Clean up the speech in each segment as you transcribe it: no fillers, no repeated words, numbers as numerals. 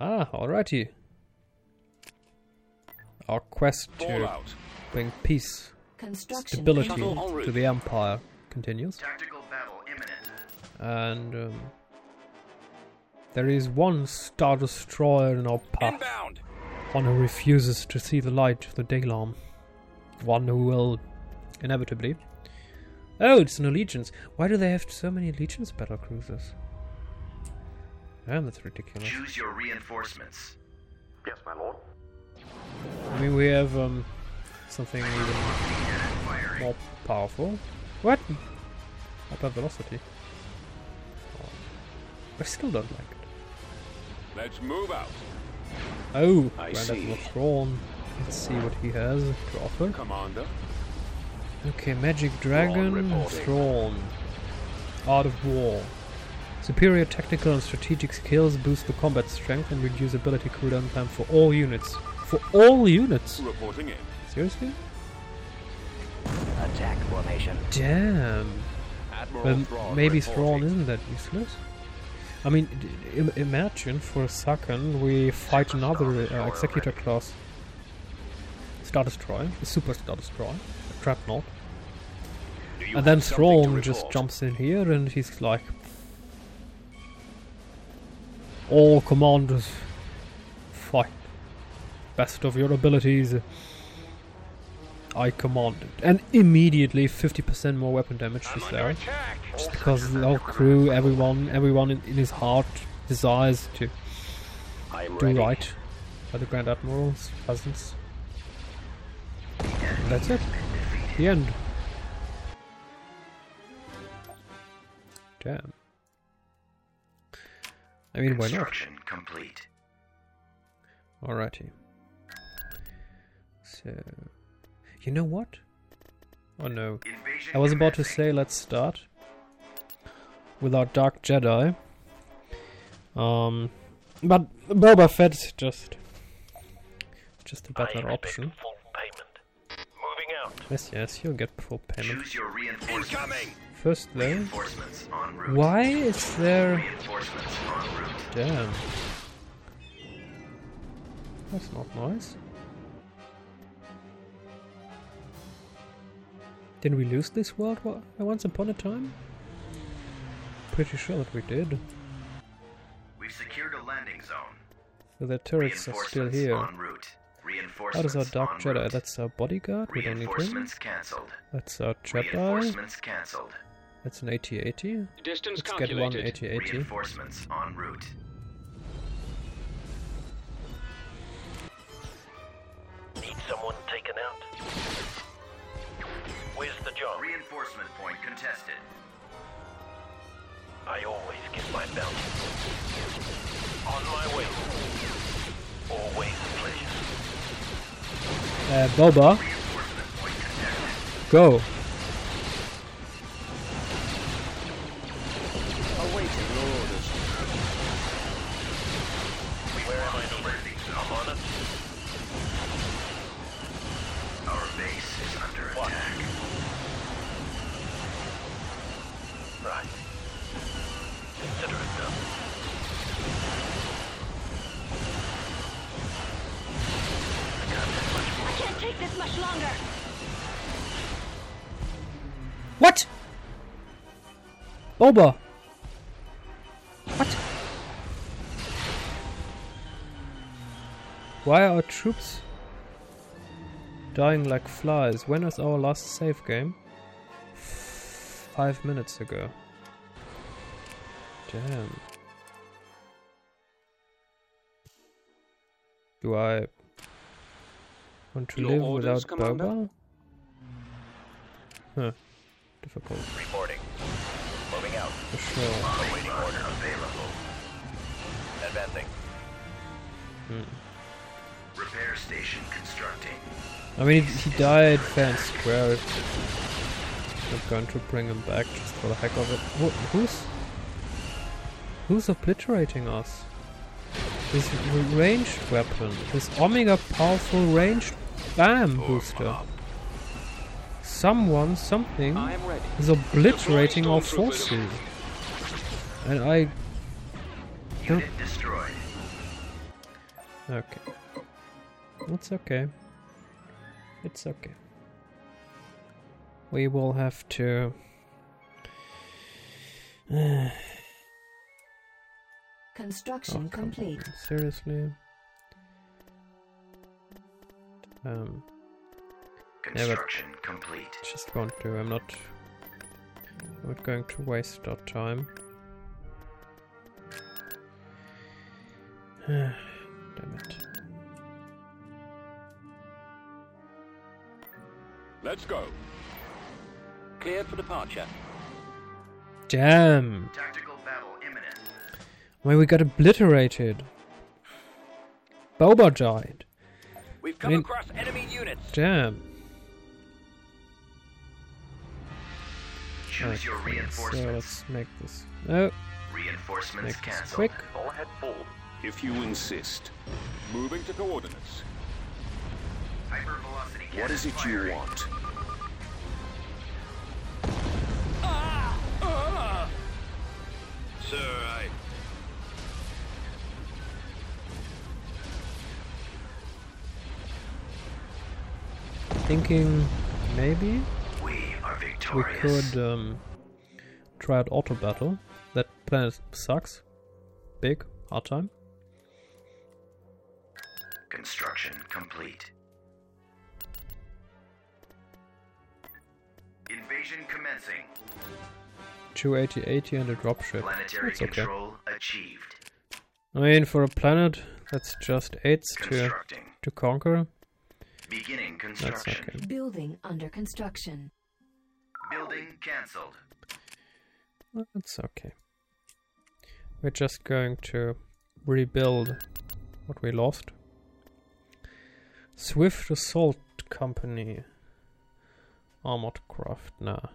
Ah, alrighty. Our quest to bring peace, stability to the Empire continues. Tactical battle imminent. And there is one Star Destroyer in our path. Inbound. One who refuses to see the light of the Daylarm. One who will inevitably... Oh, it's an allegiance. Why do they have so many allegiance battlecruisers? Damn, that's ridiculous. Choose your reinforcements. Yes, my lord. I mean, we have something even more powerful. What? Hyper velocity. Oh. I still don't like it. Let's move out. Oh, Grand Admiral Thrawn. Let's see what he has to offer. Commander. Okay, Magic Dragon, Thrawn. Art of War. Superior tactical and strategic skills boost the combat strength and reduce ability cooldown time for all units. For all units? Reporting in. Seriously? Attack formation. Damn. Admiral Thrawn, maybe Thrawn isn't that useless. I mean, imagine for a second we fight another Executor class Star Destroyer, a Super Star Destroyer, a Dreadnought, and then Thrawn just jumps in here and he's like, all commanders, fight. Best of your abilities. I commanded. And immediately 50% more weapon damage is there. Just because the whole crew, everyone in his heart desires to do right by the Grand Admiral's presence. And that's it. The end. Damn. I mean, why not? Construction complete. Alrighty. So... You know what? Oh no. I was about to say let's start with our Dark Jedi. But Boba Fett's just a better option. Moving out. Yes, you'll get full payment. Choose your reinforcements. Incoming. First though, why is there... Damn. That's not nice. Didn't we lose this world once upon a time? Pretty sure that we did. We've secured a landing zone. So the turrets are still here. That is our Dark Jedi. Route. That's our bodyguard. We don't need him. That's our Jedi. That's an 8080. Let's get one 8080. Reinforcements en route. Need someone taken out. Where's the job? Reinforcement point contested. I always get my bounty. On my way. Always a pleasure. Boba. Go. Awaiting your orders. Where am I landing? I'm on it. Our base is under attack. Right. Consider it done. I can't take this much longer. What? Boba. What? Why are our troops dying like flies? When is our last save game? 5 minutes ago. Damn. Do I want to live without Boba? Huh. Difficult. Reporting. Moving out. For sure. Awaiting order available. Advancing. Repair station constructing. I mean, he died fair and square. I'm going to bring him back just for the heck of it. Who's obliterating us? His ranged weapon, his Omega powerful ranged BAM booster. Something is obliterating our forces. And I don't Okay. It's okay. It's okay. We will have to... Construction complete. Seriously? Construction complete. Just want to. I'm not going to waste our time. Damn it. Let's go. Cleared for departure. Damn. Tactical battle imminent. Why we got obliterated? Boba died. We've come across enemy units. Damn. Choose your reinforcements. So let's make this. Oh. Reinforcements cancelled. Quick. All ahead, bold. If you insist. Moving to coordinates. Hypervelocity cannon. What is it you want? Sir, I... Thinking maybe we are victorious. We could try out auto battle. That planet sucks. Big, hard time. Construction complete. Invasion commencing. 280 and a dropship. Planetary control achieved. I mean, for a planet that's just 8s to conquer. Beginning construction. That's okay. Building under construction. Building cancelled. That's okay. We're just going to rebuild what we lost. Swift Assault Company. Armored craft now.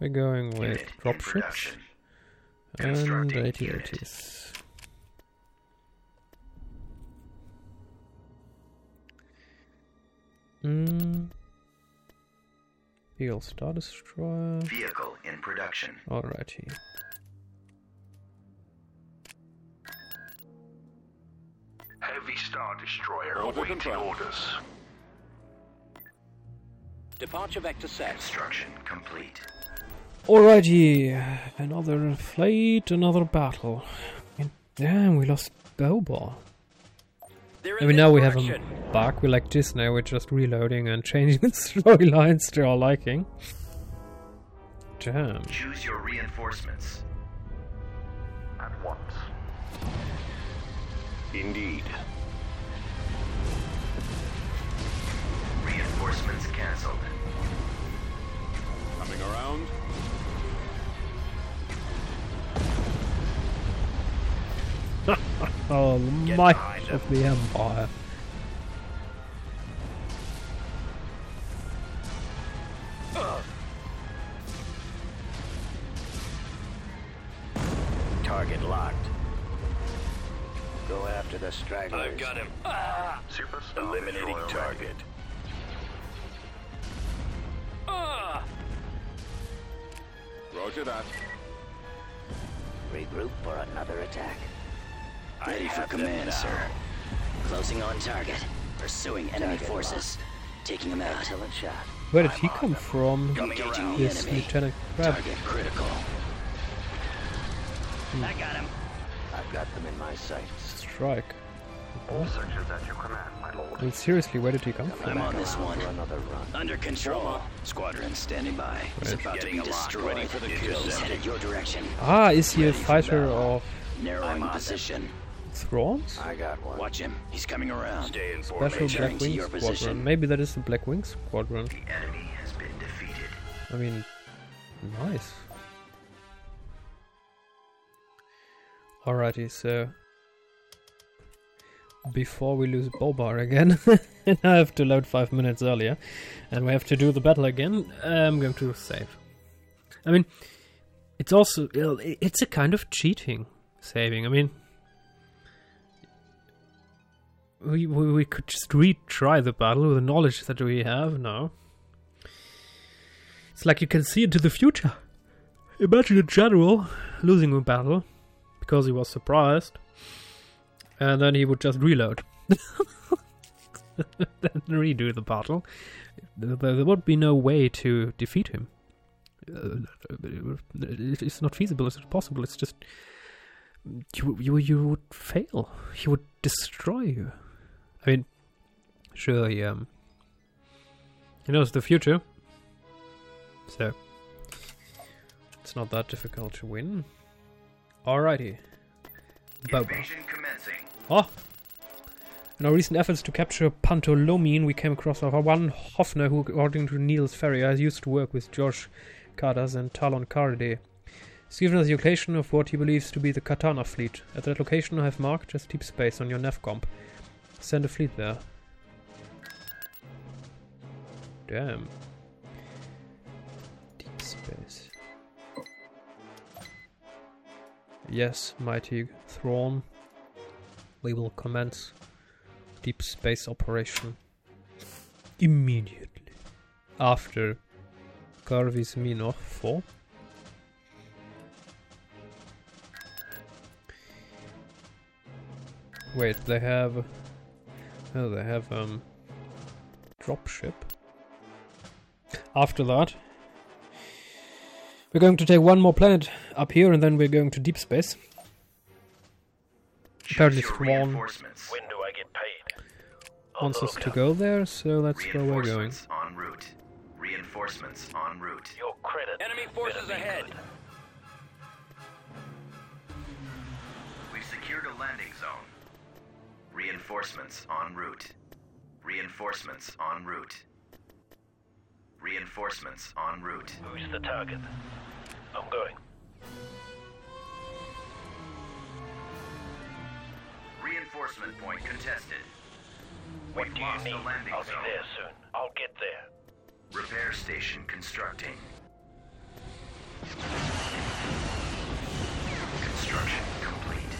We're going with dropships and 8080s. Field Star Destroyer. Vehicle in production. Alrighty. Heavy Star Destroyer awaiting orders. Departure vector set. Construction complete. Alrighty, another fleet, another battle. And damn, we lost Boba. I mean, now we have him back. We're like Disney, we're just reloading and changing the storylines to our liking. Damn. Choose your reinforcements. At once. Indeed. Reinforcements cancelled. Coming around. Oh, the might of the Empire. Target locked. Go after the stragglers. I've got him. Eliminating target. Roger that. Regroup for another attack. Ready for command, sir. Closing on target. Pursuing enemy forces. Taking them out. Where did he come from? This Lieutenant Crab. Target critical. I got him. I've got them in my sights. Strike. All searches at your command, my lord. And seriously, where did he come from? I'm on this one. Under control. Squadron standing by. It's about to be destroyed. Ready for the kill. Headed your direction. Ah, is he a fighter of narrowing position? Thrawns? I got one. Watch him. He's coming around. Special Black Wing Squadron. Position. Maybe that is the Black Wing Squadron. The enemy has been defeated. I mean, nice. Alrighty, so before we lose Boba again, and I have to load 5 minutes earlier, and we have to do the battle again, I'm going to save. I mean, it's also a kind of cheating saving. I mean, we could just retry the battle with the knowledge that we have now. It's like you can see into the future. Imagine a general losing a battle because he was surprised, and then he would just reload Then redo the battle. There would be no way to defeat him. It's not feasible, it's not possible, it's just... You would fail. He would destroy you. I mean, sure, he knows the future. So, it's not that difficult to win. Alrighty. Boba. Oh! In our recent efforts to capture Pantolomine, we came across one Hoffner who, according to Niels Ferrier, used to work with Jorj Car'das and Talon Karrde. He's given us the location of what he believes to be the Katana fleet. At that location I have marked as deep space on your navcomp. Send a fleet there. Damn. Deep space. Yes, mighty Thrawn. We will commence deep space operation immediately after Carvus Minor 4. Wait, they have... Oh, they have, dropship. After that, we're going to take one more planet up here, and then we're going to deep space. Apparently Thrawn wants us to go there, so that's where we're going. En route. Reinforcements en route. Your credit. Enemy forces ahead. We've secured a landing zone. Reinforcements en route. Reinforcements en route. Reinforcements en route. Who's the target? I'm going. Reinforcement point contested. What do you need? I'll be there soon. I'll get there. Repair station constructing. Construction complete.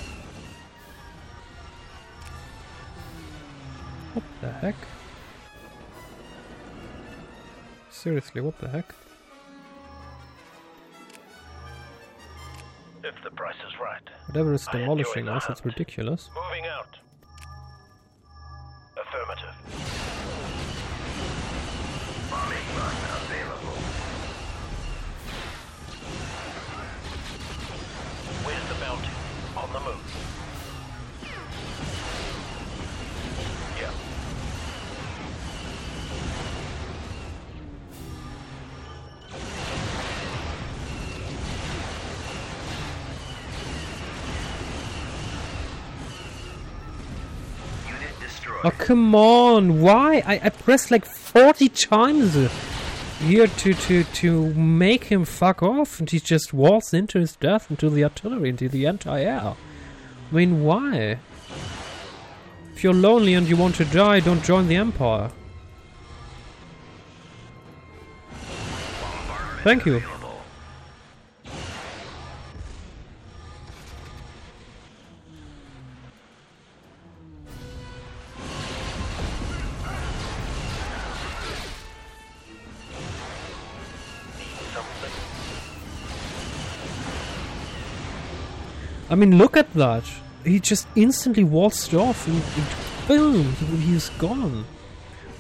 What the heck? Seriously, what the heck? If the price is right. Whatever is demolishing us, it's ridiculous. Moving out. Affirmative. Bombing run available. Where's the bounty? On the move. Yeah. Oh, come on, why? I pressed like 40 times here to make him fuck off, and he just waltzed into his death, into the artillery, into the anti-air. I mean, why? If you're lonely and you want to die, don't join the Empire. Thank you. I mean, look at that. He just instantly waltzed off and boom, he's gone.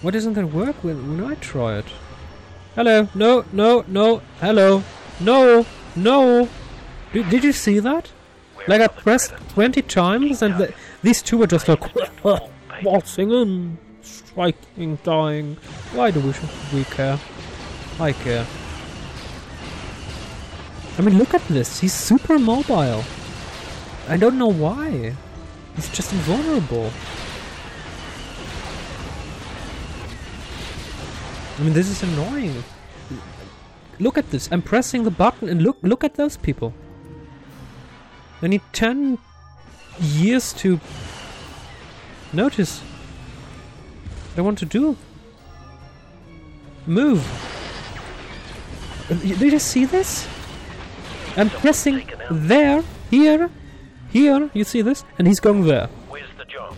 Why doesn't that work when I try it? Hello, no, hello, no. Did you see that? Like, I pressed 20 times and these two were just like waltzing in, striking, dying. Why do we care? I care. I mean, look at this. He's super mobile. I don't know why. He's just invulnerable. I mean, this is annoying. Look at this. I'm pressing the button and look at those people. They need 10 years to notice what I want to do. Move. Did you see this? I'm pressing there, here, you see this? And he's going there. Where's the job?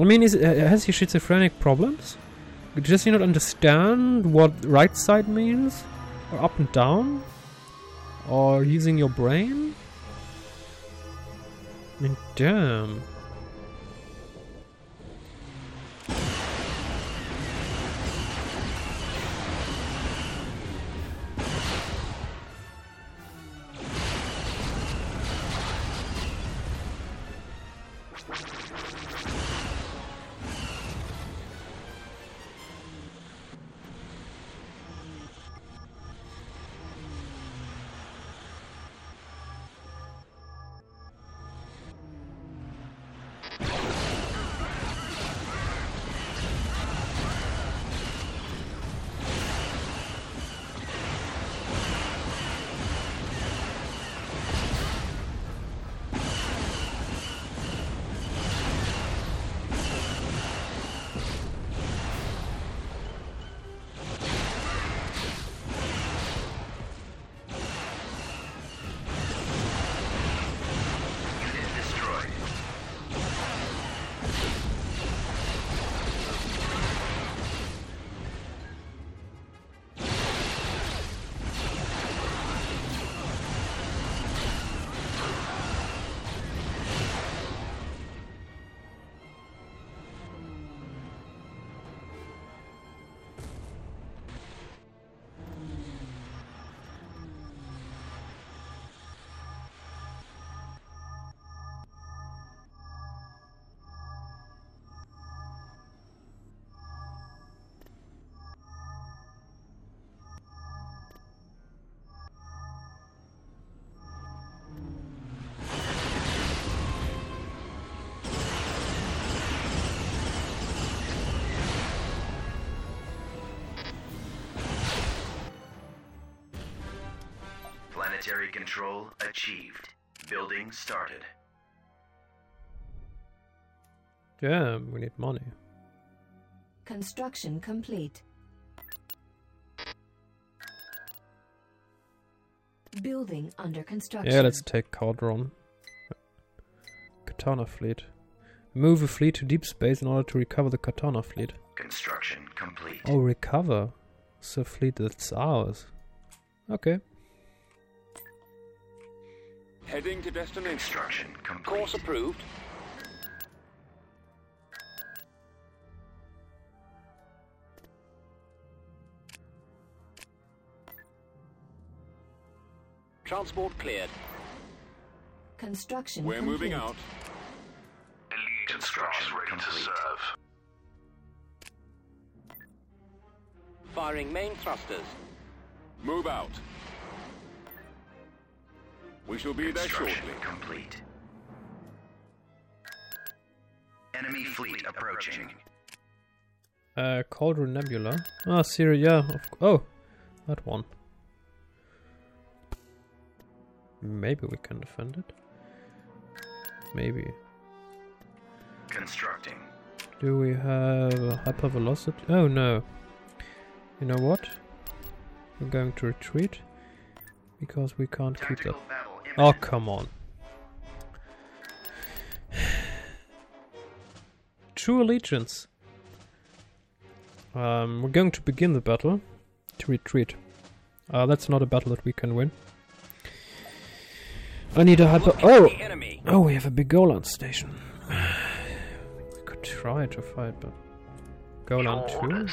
I mean, has he schizophrenic problems? Does he not understand what right side means? Or up and down? Or using your brain? I mean, damn. Planetary control achieved. Building started. Yeah, we need money. Construction complete. Building under construction. Yeah, let's take Cauldron. Katana fleet. Move a fleet to deep space in order to recover the Katana fleet. Construction complete. Oh, recover. It's a fleet that's ours. Okay. Heading to destination. Construction complete. Course approved. Transport cleared. Construction complete. We're moving out. Elite construction ready complete. To serve. Firing main thrusters. Move out. We shall be there shortly. Complete. Enemy fleet approaching. Cauldron Nebula. Ah, Syria. Oh, that one. Maybe we can defend it. Maybe. Constructing. Do we have hypervelocity? Oh no. You know what? We're going to retreat because we can't Tactical keep that. Oh, come on. True allegiance. We're going to begin the battle to retreat. That's not a battle that we can win. I need a hyper... Oh! Oh, we have a big Golan station. We could try to fight, but... Golan 2?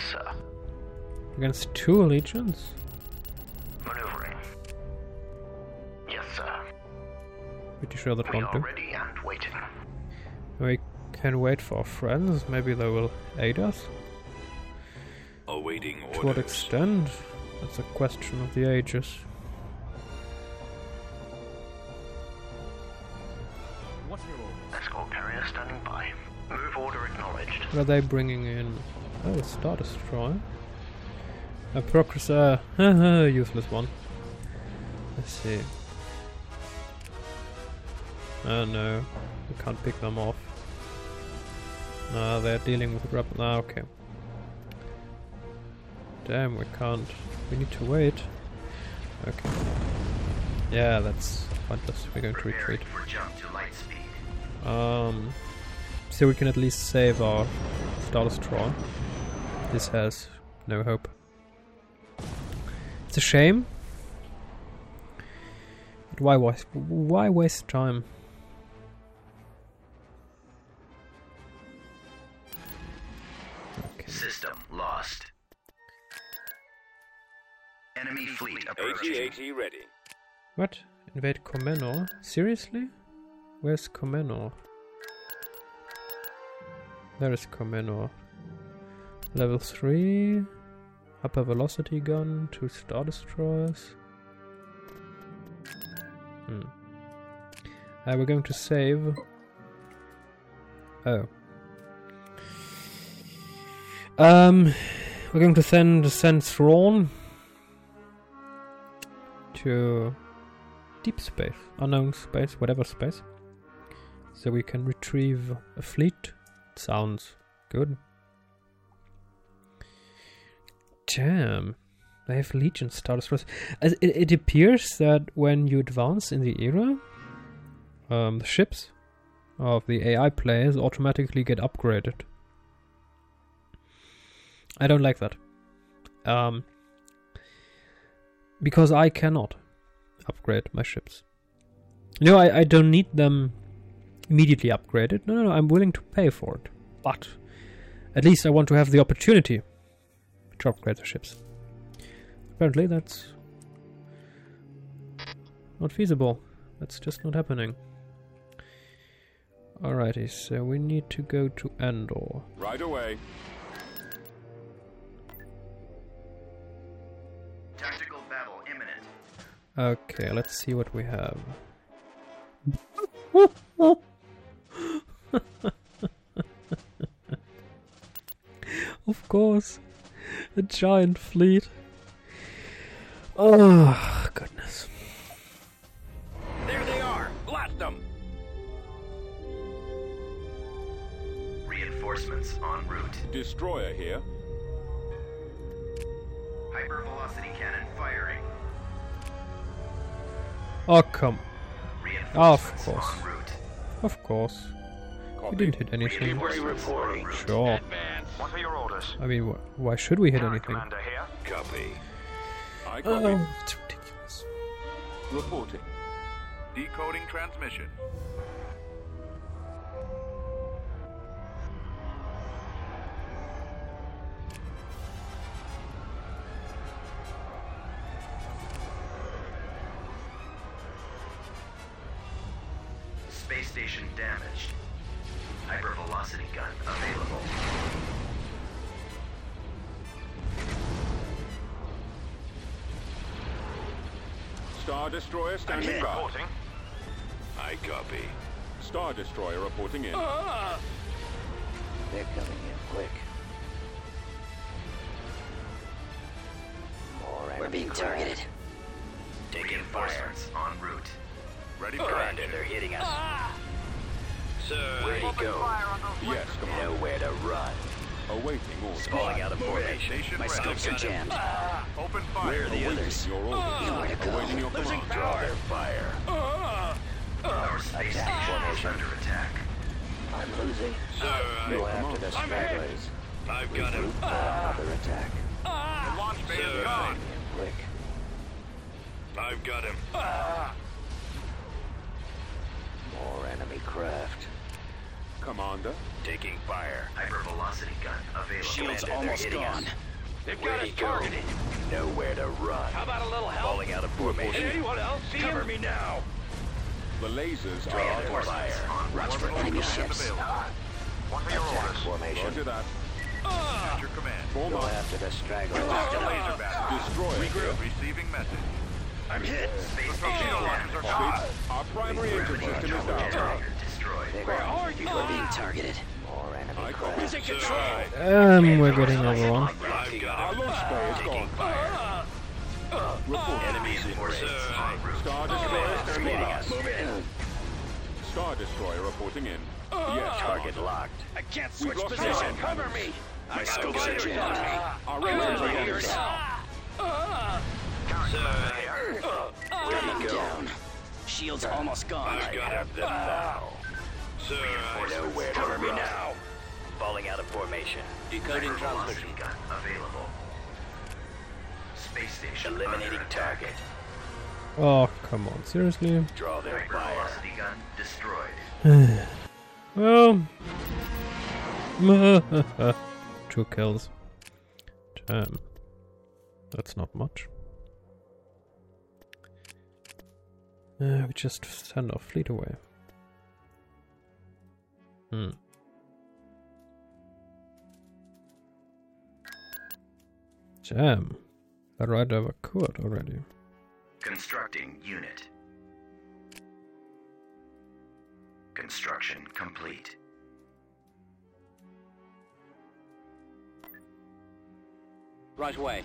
Against 2 allegiance? Pretty sure that won't do. We can wait for our friends. Maybe they will aid us. Awaiting orders. To what extent? That's a question of the ages. Escort carrier standing by. Move order acknowledged. What are they bringing in? Oh, a Star Destroyer. A Procrusser. Useless one. Let's see. No, we can't pick them off. They're dealing with weapons. Okay. Damn, we can't. We need to wait. Okay. Yeah, that's pointless. We're going to retreat. So we can at least save our Star Destroyer. This has no hope. It's a shame. But why waste time? System lost. Enemy fleet approaching. AT-AT ready. What? Invade Commenor? Seriously? Where's Commenor? There is Commenor. Level 3. Upper velocity gun, 2 Star Destroyers. We're going to save. Oh. We're going to send Thrawn to deep space, unknown space, whatever space, so we can retrieve a fleet. Sounds good. Damn, they have Legion Star Destroyers. It appears that when you advance in the era, the ships of the AI players automatically get upgraded. I don't like that. Because I cannot upgrade my ships. No, I don't need them immediately upgraded. No, I'm willing to pay for it. But at least I want to have the opportunity to upgrade the ships. Apparently that's not feasible. That's just not happening. Alrighty, so we need to go to Endor. Right away. Tactical battle imminent. Okay, let's see what we have. Of course, a giant fleet. Oh, goodness. There they are! Blast them! Reinforcements en route. Destroyer here. Hypervelocity cannon firing. Oh, come. Of course. Of course. Copy. We didn't hit anything. Sure. What are your orders? I mean, why should we hit anything? Copy. I copy. Oh, it's ridiculous. Reporting. Decoding transmission. Space station damaged. Hypervelocity gun available. Star Destroyer standing by. Reporting. I copy. Star Destroyer reporting in. They're coming in quick. We're being targeted. Taking reinforcements en route. Ready for action. They're hitting us. So, where do you go? Yes, come on. Nowhere to run. Awaiting orders. Spawning out of formation. My scopes are jammed. Open fire. Where are the others? Nowhere to go. Losing power. Draw their fire. Our space station is under attack. I'm losing. Go after the stragglers. I've got him. Another attack. The launch bay is gone. Quick. I've got him. More enemy craft. Commander, taking fire. Hypervelocity gun available. Shields almost gone. They've got us targeted. Nowhere to run. How about a little help? Falling out of formation. Anyone else? Cover me now. The lasers are on fire. Rush for enemy ships. Attack formation. Roger that. At your command. Go after the straggler. Laser battle. Destroy. Regroup. Receiving message. I'm hit. Space station alarms are shot. Our primary engine system is down. Where are you? We're being targeted. More enemy craft. We're getting overrun. Our launch bay is gone. Report. Enemies in pursuit. Star Destroyer is meeting us. Move in. Star Destroyer reporting in. Yes, target locked. I can't switch position. Cover me. My scopes are jammed. Our engines are loose. Ready down. Shields almost gone. I got up the bow. So I know where to run. Now. Falling out of formation. Decoding transmission. Gun available. Space station. Eliminating target. Oh, come on, seriously? Draw their fire. Gun destroyed. Well, 2 kills. Damn. That's not much. We just send our fleet away. Damn. That right over could already. Constructing unit. Construction complete. Right away.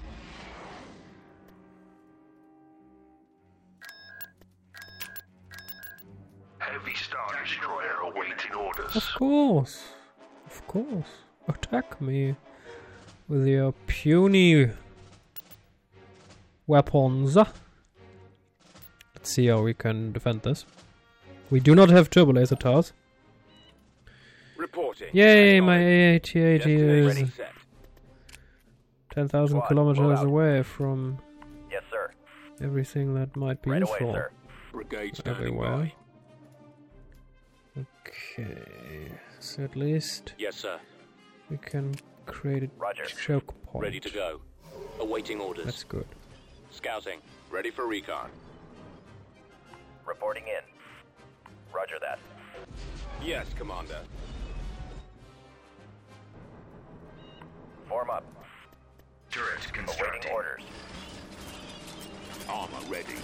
Heavy Star Destroyer awaiting orders. Of course. Of course. Attack me with your puny weapons. Let's see how we can defend this. We do not have turbo laser towers. Reporting. Yay, my AT-AT is 10,000 kilometers away from everything that might be useful. Everywhere. Okay, so at least we can create a choke point. Ready to go. Awaiting orders. That's good. Scouting. Ready for recon. Reporting in. Roger that. Yes, Commander. Form up. Turret constructing. Awaiting orders. Armor ready.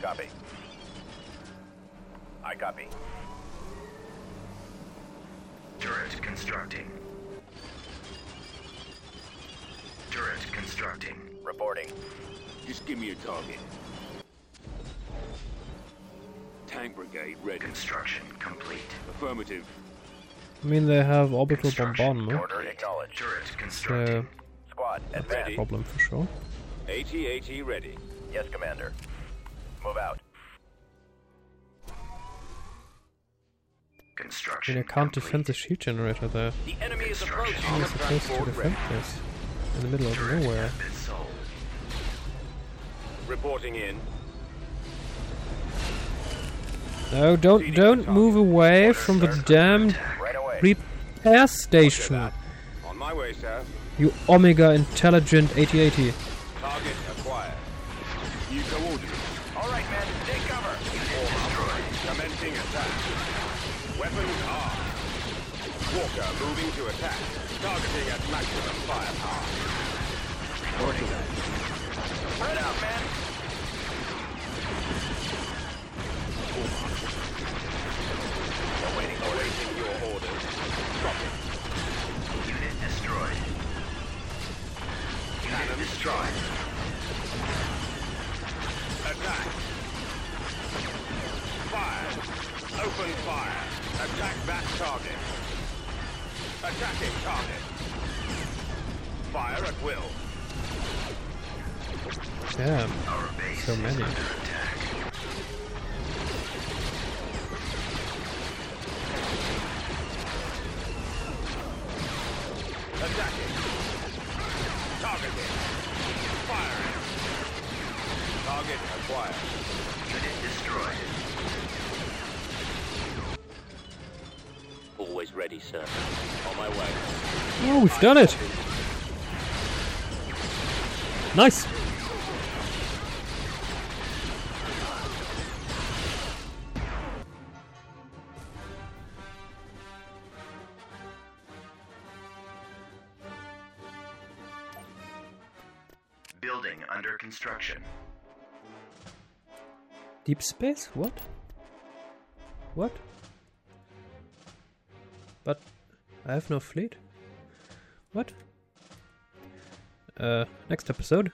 Copy. I copy. Turret constructing. Turret constructing. Reporting. Just give me your target. Tank brigade ready. Construction complete. Affirmative. I mean, they have orbital bombardment. Turret constructing. Squad advance. A problem for sure. AT-AT ready. Yes, Commander. Move out. Construction. I mean, I can't defend the shield generator there. The enemy is approaching. How am I supposed to defend this in the middle of nowhere? Reporting in. No, don't move away from the damned repair station. On my way, sir. You Omega intelligent AT-AT. Target acquired. New coordinates. All right, men, take cover. Commencing attack. Weapons armed. Walker moving to attack. Targeting at maximum firepower. Reporting. Spread out, men. Awaiting your orders. Stop it. Unit destroyed. Unit destroyed. Attack. Fire. Open fire. Attack that target. Attacking target. Fire at will. Damn. Our base so many. Is under attack. Attacking. Targeting. Firing. Target acquired. Unit destroyed. Always ready, sir. On my way. Oh, we've done it. Nice. Construction. Deep space? What? What? But I have no fleet. What? Next episode.